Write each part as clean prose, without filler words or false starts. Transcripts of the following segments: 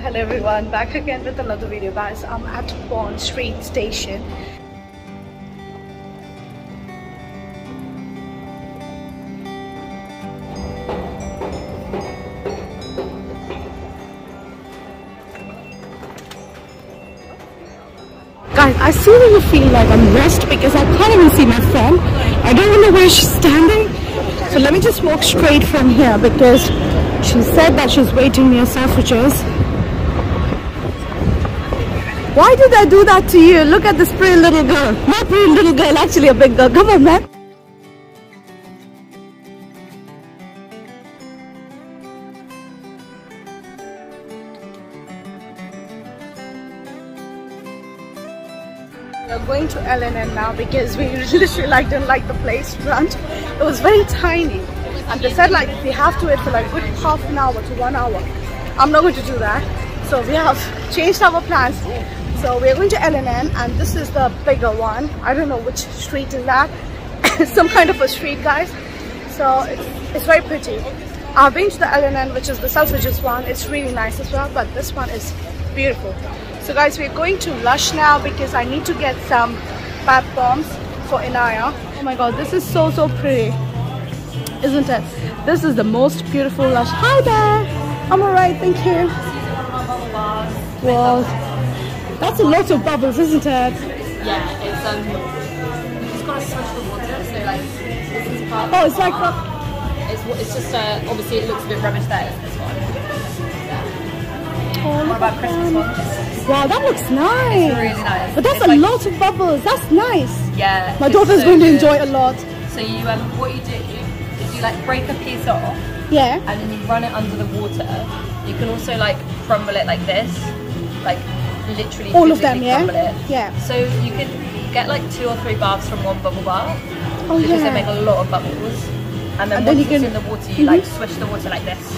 Hello everyone, back again with another video, guys. I'm at Bond Street Station. Guys, I suddenly feel like I'm lost because I can't even see my phone. I don't know where she's standing. So let me just walk straight from here because she said that she's waiting near Selfridges. Why did I do that to you? Look at this pretty little girl. Not pretty little girl, actually a big girl. Come on, man. We're going to L&N now because we literally didn't like the place front. It was very tiny and they said like we have to wait for like good half an hour to 1 hour. I'm not going to do that, so we have changed our plans. So we're going to L&N and this is the bigger one. I don't know which street is that. Some kind of a street, guys. So it's very pretty. I've been to the L&N, which is the Selfridges one. It's really nice as well, but this one is beautiful. So guys, we're going to Lush now because I need to get some bath bombs for Inaya. Oh my god, this is so pretty, isn't it? This is the most beautiful Lush. Hi there! I'm alright, thank you. Well, that's a lot of bubbles, isn't it? Yeah, it's got a special water, so like this is part. Oh, it's like it's just obviously it looks a bit rubbish there. This one. Oh, what about Christmas ones? Wow, that looks nice. It's really nice. But that's a lot of bubbles. That's nice. Yeah. My daughter's going to enjoy a lot. So you, what you do is you like break a piece off. Yeah. And then you run it under the water. You can also like crumble it like this, like literally. All of them, yeah. It. Yeah. So you could get like 2 or 3 baths from one bubble bath. Oh because yeah. They make a lot of bubbles. And then once it's in the water, you like swish the water like this.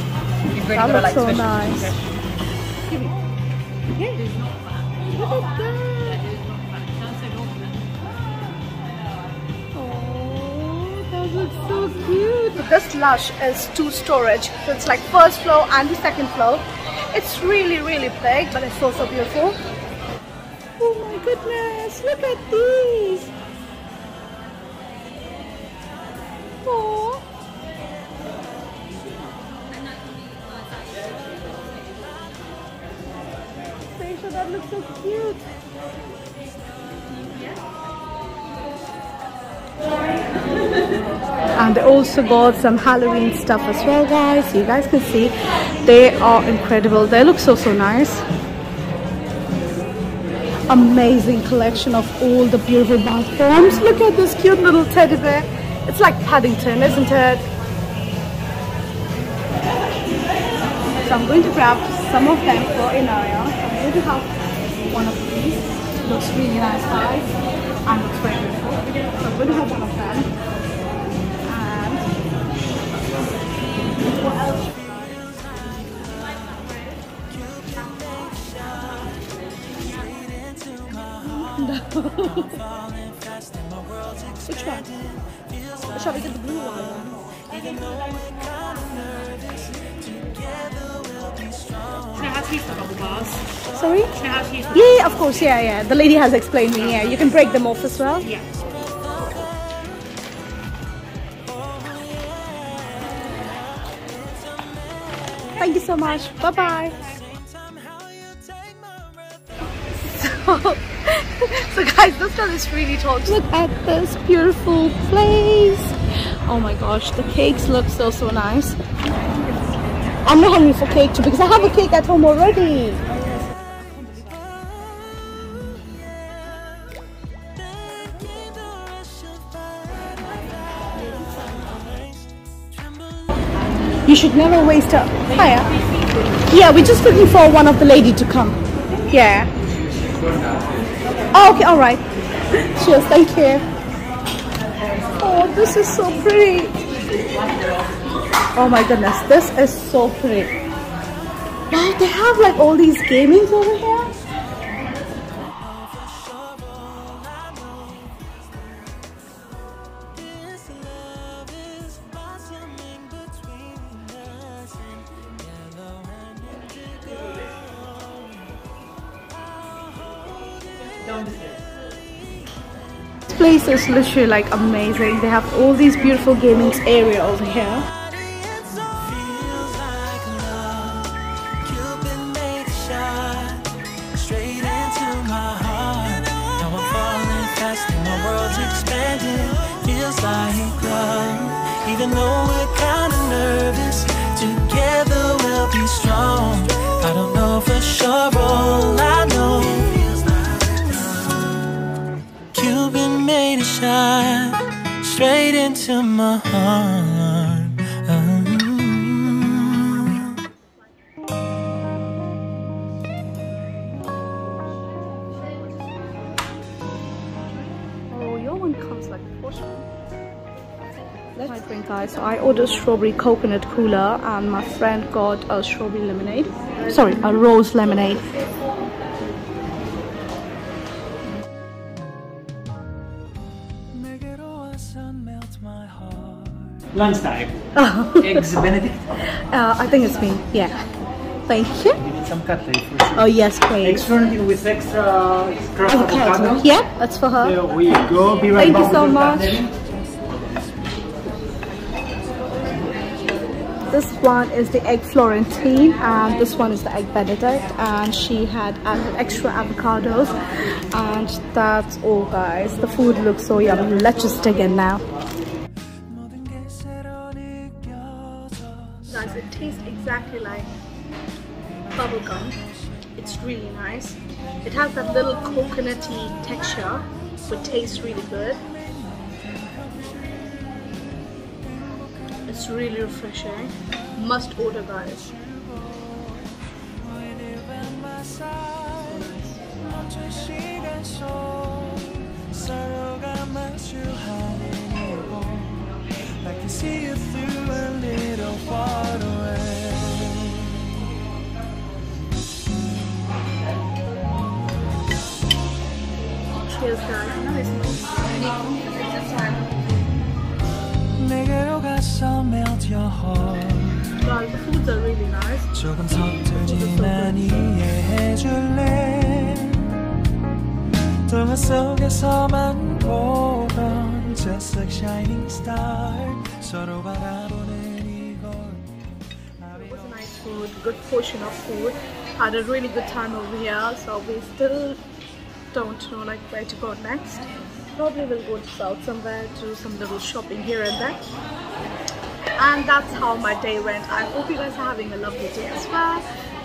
You've really got to like swish the water. Yeah. Look at that. Oh, that looks so cute. This Lush is 2 storage, so it's like first floor and the second floor. It's really big, but it's so beautiful. Oh my goodness, look at these. That looks so cute. And they also got some Halloween stuff as well, guys. You guys can see they are incredible. They look so nice. Amazing collection of all the beautiful bath bombs. Look at this cute little teddy bear. It's like Paddington, isn't it? So I'm going to grab some of them for Inaya. I do have one of these. It looks really nice, guys, and it's very beautiful. So I'm going to have one of them. And what else? Which one? Shall we get the blue one? Can I have these for bubble bars? Sorry? Yeah, of course, yeah. The lady has explained me, yeah. You can break them off as well. Yeah. Thank you so much. Bye-bye. So guys, this girl is really tall. Look at this beautiful place. Oh my gosh, the cakes look so nice. I'm not hungry for cake too because I have a cake at home already. You should never waste up. Hiya. Yeah, we're just looking for one of the lady to come. Yeah. Oh, okay, alright. Cheers, thank you. Oh, this is so pretty. Oh my goodness, this is so pretty. Wow, they have like all these gamings over here. down the stairs. This place is literally like amazing. They have all these beautiful gaming area over here. Even though we're kind of nervous, together we'll be strong. I don't know for sure, all I know, Cuban made a shot straight into my heart. Oh, your one comes like the portion. My drink, guys. So I ordered strawberry coconut cooler, and my friend got a strawberry lemonade. Sorry, a rose lemonade. Lunchtime. Eggs Benedict. I think it's me. Yeah. Thank you. You need some cutlet. Oh yes, please. Extra with extra crust avocado. Yeah, that's for her. There we go. Be right back. Thank you so much. This one is the egg Florentine, and this one is the egg Benedict, and she had added extra avocados, and that's all, guys. The food looks so yummy. Let's just dig in now. Guys, it tastes exactly like bubblegum. It's really nice. It has that little coconutty texture, which tastes really good. It's really refreshing. Must order, guys. I can see you through a little far away. Cheers, guys. I'll melt your heart. Wow, the foods are really nice. Just like shining star. It was nice food, good portion of food. Had a really good time over here, so we still don't know like where to go next. Probably we'll go to south somewhere, do some little shopping here and there. And that's how my day went. I hope you guys are having a lovely day as well.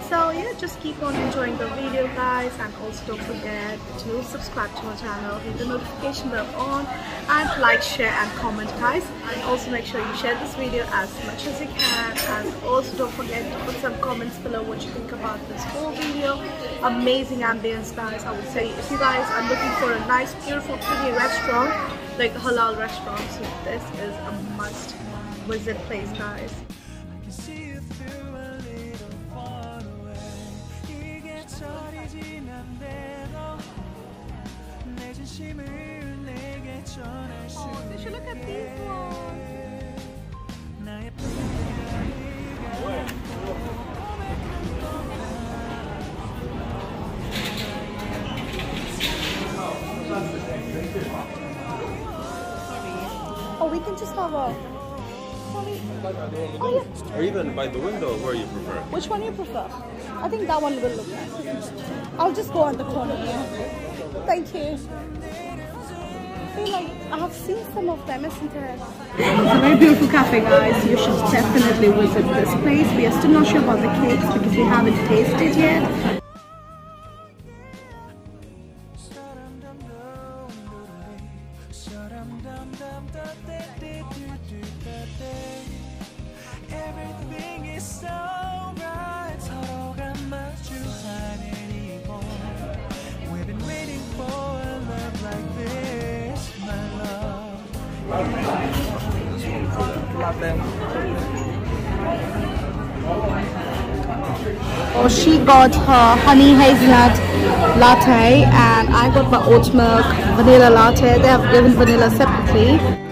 So yeah, just keep on enjoying the video, guys, and also don't forget to subscribe to my channel, hit the notification bell on, and like, share and comment, guys. And also make sure you share this video as much as you can, and also don't forget to put some comments below what you think about this whole video. Amazing ambience, guys. I would say if you guys are looking for a nice, beautiful, pretty restaurant, like a halal restaurant, so this is a must visit place, guys. Oh, did you look at these ones? Oh, we can just have a... Oh, yeah. Or even by the window, where you prefer. Which one you prefer? I think that one will look nice. I'll just go on the corner here. Thank you. I feel like I have seen some of them, isn't it? It's a very beautiful cafe, guys. You should definitely visit this place. We are still not sure about the cakes because we haven't tasted yet. Oh, she got her honey hazelnut latte, and I got my oat milk vanilla latte. They have given vanilla separately.